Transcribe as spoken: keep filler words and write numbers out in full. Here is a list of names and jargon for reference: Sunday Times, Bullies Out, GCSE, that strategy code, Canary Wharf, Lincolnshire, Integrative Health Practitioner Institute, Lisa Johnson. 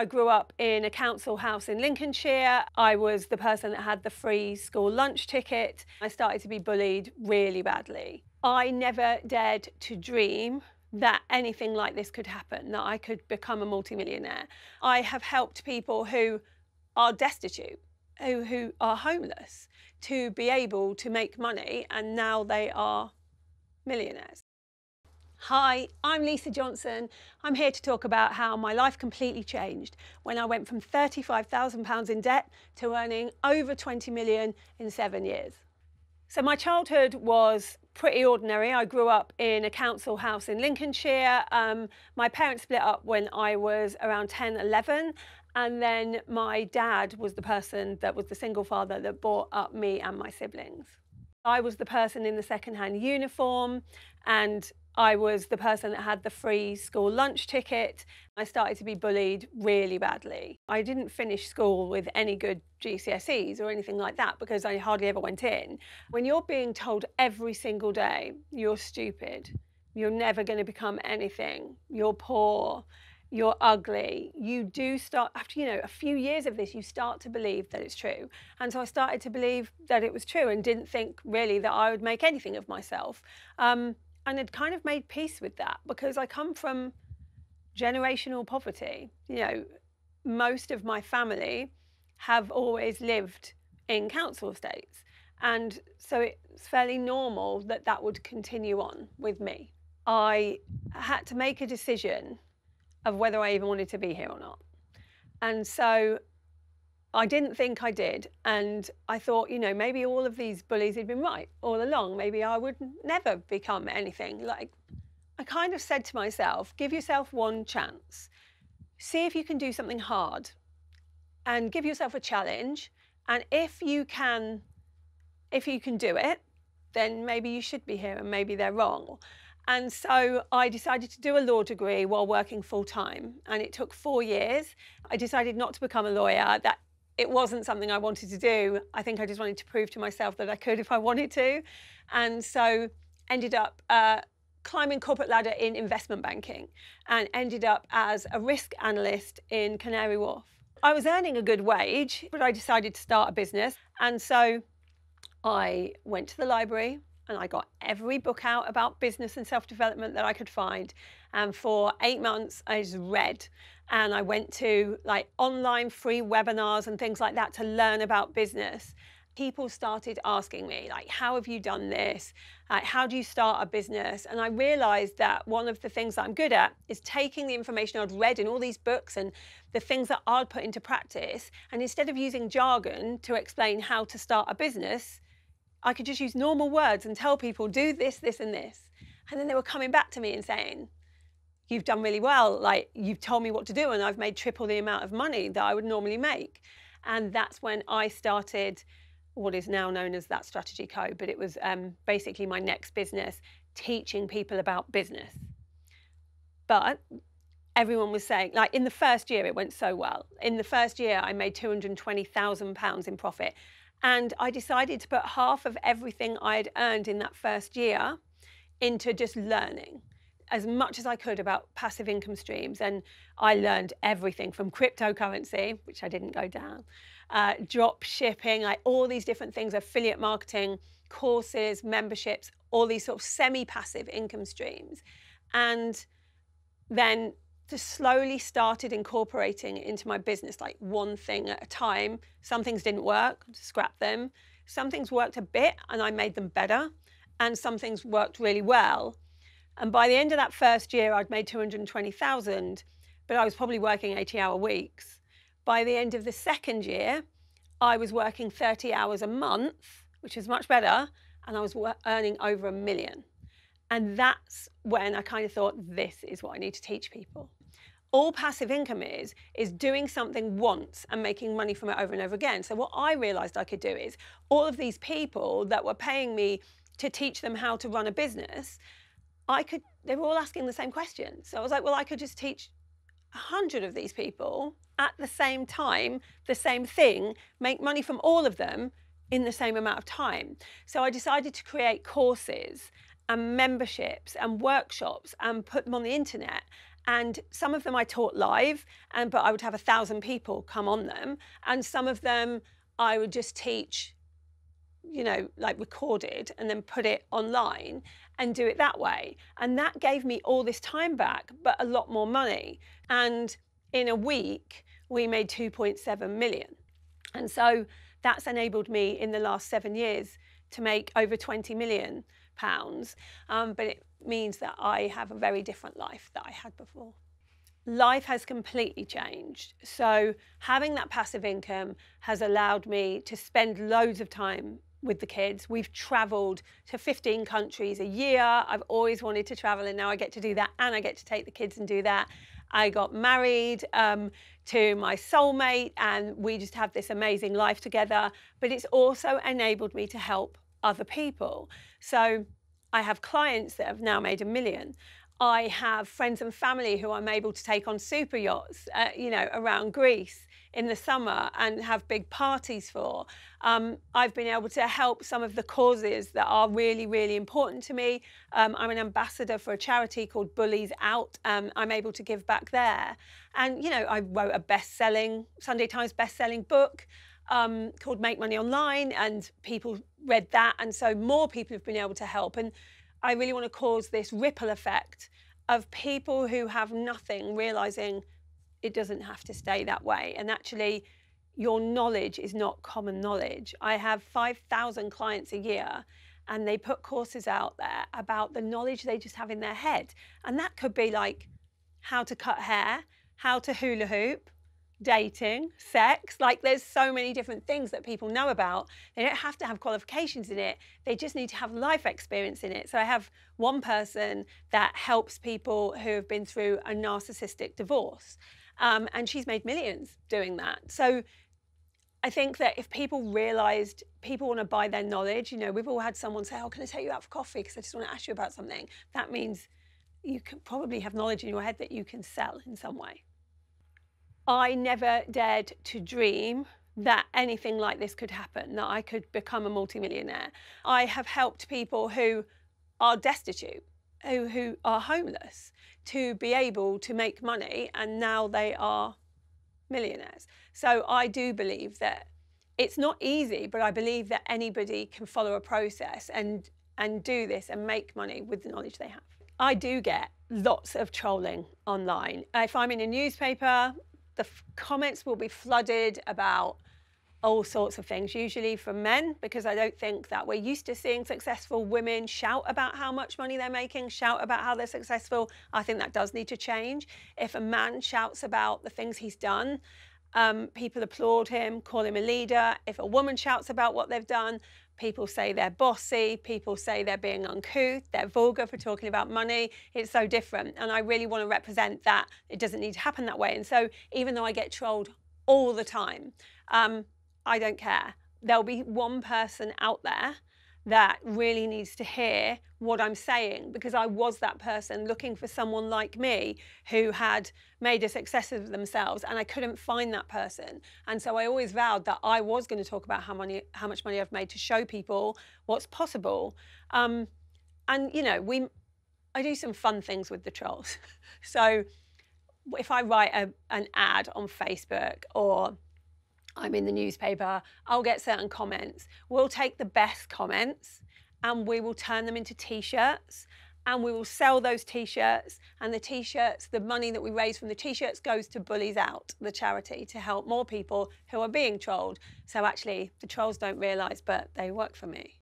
I grew up in a council house in Lincolnshire. I was the person that had the free school lunch ticket. I started to be bullied really badly. I never dared to dream that anything like this could happen, that I could become a multimillionaire. I have helped people who are destitute, who, who are homeless, to be able to make money, and now they are millionaires. Hi, I'm Lisa Johnson. I'm here to talk about how my life completely changed when I went from thirty-five thousand pounds in debt to earning over twenty million in seven years. So my childhood was pretty ordinary. I grew up in a council house in Lincolnshire. Um, my parents split up when I was around ten, eleven. And then my dad was the person that was the single father that brought up me and my siblings. I was the person in the second-hand uniform, and I was the person that had the free school lunch ticket. I started to be bullied really badly. I didn't finish school with any good G C S Es or anything like that because I hardly ever went in. When you're being told every single day, you're stupid, you're never going to become anything, you're poor, you're ugly, you do start, after you know, a few years of this, you start to believe that it's true. And so I started to believe that it was true and didn't think really that I would make anything of myself. Um, And had kind of made peace with that because I come from generational poverty. You know, most of my family have always lived in council estates. And so it's fairly normal that that would continue on with me. I had to make a decision of whether I even wanted to be here or not. And so I didn't think I did, and I thought, you know, maybe all of these bullies had been right all along. Maybe I would never become anything. Like, I kind of said to myself, give yourself one chance. See if you can do something hard and give yourself a challenge. And if you can, if you can do it, then maybe you should be here and maybe they're wrong. And so I decided to do a law degree while working full-time, and it took four years. I decided not to become a lawyer. That It wasn't something I wanted to do. I think I just wanted to prove to myself that I could if I wanted to. And so ended up uh, climbing corporate ladder in investment banking and ended up as a risk analyst in Canary Wharf. I was earning a good wage, but I decided to start a business. And so I went to the library and I got every book out about business and self-development that I could find. And for eight months, I just read. And I went to like online free webinars and things like that to learn about business. People started asking me, like, how have you done this? Like, how do you start a business? And I realized that one of the things that I'm good at is taking the information I'd read in all these books and the things that I'd put into practice. And instead of using jargon to explain how to start a business, I could just use normal words and tell people, do this, this, and this. And then they were coming back to me and saying, you've done really well, like, you've told me what to do and I've made triple the amount of money that I would normally make. And that's when I started what is now known as That Strategy Code, but it was um, basically my next business, teaching people about business. But everyone was saying, like, in the first year, it went so well. In the first year, I made two hundred and twenty thousand pounds in profit. And I decided to put half of everything I had earned in that first year into just learning as much as I could about passive income streams. And I learned everything from cryptocurrency, which I didn't go down, uh, drop shipping, like all these different things, affiliate marketing, courses, memberships, all these sort of semi-passive income streams. And then just slowly started incorporating it into my business, like one thing at a time. Some things didn't work, scrapped them. Some things worked a bit and I made them better. And some things worked really well. And by the end of that first year, I'd made two hundred and twenty thousand, but I was probably working eighty hour weeks. By the end of the second year, I was working thirty hours a month, which was much better, and I was earning over a million. And that's when I kind of thought, this is what I need to teach people. All passive income is, is doing something once and making money from it over and over again. So what I realized I could do is all of these people that were paying me to teach them how to run a business, I could, they were all asking the same question. So I was like, well, I could just teach a hundred of these people at the same time, the same thing, make money from all of them in the same amount of time. So I decided to create courses and memberships and workshops and put them on the internet And some of them I taught live, and but I would have a thousand people come on them. And some of them I would just teach, you know, like recorded and then put it online and do it that way. And that gave me all this time back, but a lot more money. And in a week, we made two point seven million. And so that's enabled me in the last seven years to make over twenty million pounds. Um, but it means that I have a very different life that I had before. Life has completely changed. So having that passive income has allowed me to spend loads of time with the kids. We've travelled to fifteen countries a year. I've always wanted to travel, and now I get to do that, and I get to take the kids and do that. I got married um, to my soulmate, and we just have this amazing life together. But it's also enabled me to help other people. So I have clients that have now made a million. I have friends and family who I'm able to take on super yachts, uh, you know, around Greece in the summer and have big parties for. Um, I've been able to help some of the causes that are really, really important to me. Um, I'm an ambassador for a charity called Bullies Out. Um, I'm able to give back there. And, you know, I wrote a best-selling, Sunday Times best-selling book um, called Make Money Online, and people read that. And so more people have been able to help. And I really want to cause this ripple effect of people who have nothing realising it doesn't have to stay that way. And actually, your knowledge is not common knowledge. I have five thousand clients a year, and they put courses out there about the knowledge they just have in their head. And that could be like how to cut hair, how to hula hoop, dating, sex. Like, there's so many different things that people know about. They don't have to have qualifications in it. They just need to have life experience in it. So I have one person that helps people who have been through a narcissistic divorce. Um, and she's made millions doing that. So I think that if people realised people want to buy their knowledge, you know, we've all had someone say, oh, can I take you out for coffee? Because I just want to ask you about something. That means you can probably have knowledge in your head that you can sell in some way. I never dared to dream that anything like this could happen, that I could become a multimillionaire. I have helped people who are destitute, who, who are homeless, to be able to make money, and now they are millionaires. So I do believe that it's not easy, but I believe that anybody can follow a process and, and do this and make money with the knowledge they have. I do get lots of trolling online. If I'm in a newspaper, the comments will be flooded about all sorts of things, usually from men, because I don't think that we're used to seeing successful women shout about how much money they're making, shout about how they're successful. I think that does need to change. If a man shouts about the things he's done, um, people applaud him, call him a leader. If a woman shouts about what they've done, people say they're bossy, people say they're being uncouth, they're vulgar for talking about money. It's so different. And I really want to represent that it doesn't need to happen that way. And so even though I get trolled all the time, um, I don't care. There'll be one person out there that really needs to hear what I'm saying, because I was that person looking for someone like me who had made a success of themselves, and I couldn't find that person. And so I always vowed that I was going to talk about how, money, how much money I've made to show people what's possible. Um, and, you know, we, I do some fun things with the trolls. So if I write a, an ad on Facebook, or I'm in the newspaper, I'll get certain comments. We'll take the best comments and we will turn them into T-shirts, and we will sell those T-shirts, and the T-shirts, the money that we raise from the T-shirts goes to Bullies Out, the charity, to help more people who are being trolled. So actually the trolls don't realise, but they work for me.